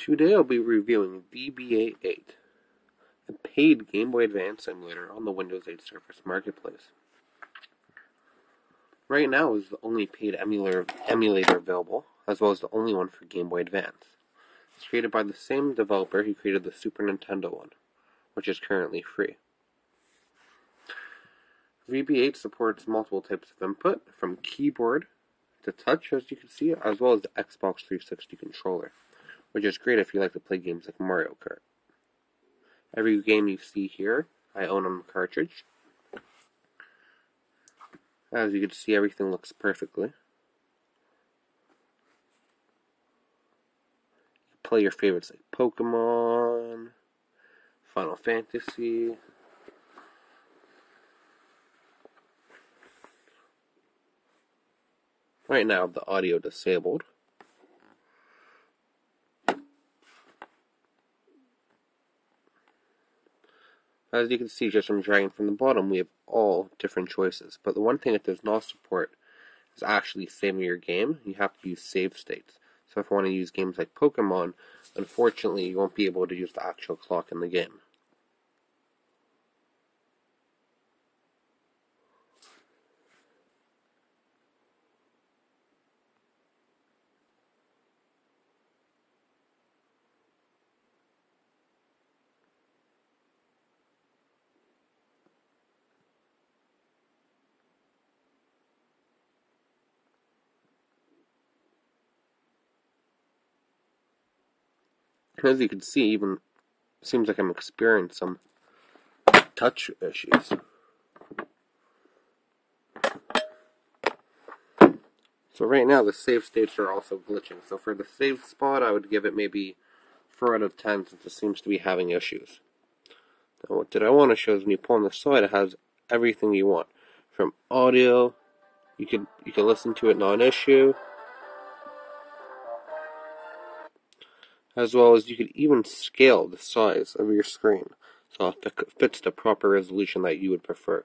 Today I'll be reviewing GBA8, a paid Game Boy Advance emulator on the Windows 8 Surface Marketplace. Right now is the only paid emulator available, as well as the only one for Game Boy Advance. It's created by the same developer who created the Super Nintendo one, which is currently free. GBA8 supports multiple types of input, from keyboard to touch, as you can see, as well as the Xbox 360 controller, which is great if you like to play games like Mario Kart. Every game you see here, I own on the cartridge. As you can see, everything looks perfectly. You can play your favorites like Pokemon, Final Fantasy. Right now, the audio is disabled. As you can see, just from dragging from the bottom, we have all different choices. But the one thing it does not support is actually saving your game. You have to use save states. So if you want to use games like Pokemon, unfortunately you won't be able to use the actual clock in the game. As you can see, even seems like I'm experiencing some touch issues. So right now the save states are also glitching. So for the save spot, I would give it maybe 4 out of 10 since it seems to be having issues. Now what did I want to show is when you pull on the side, it has everything you want. From audio, you can listen to it non-issue. As well as you could even scale the size of your screen so it fits the proper resolution that you would prefer.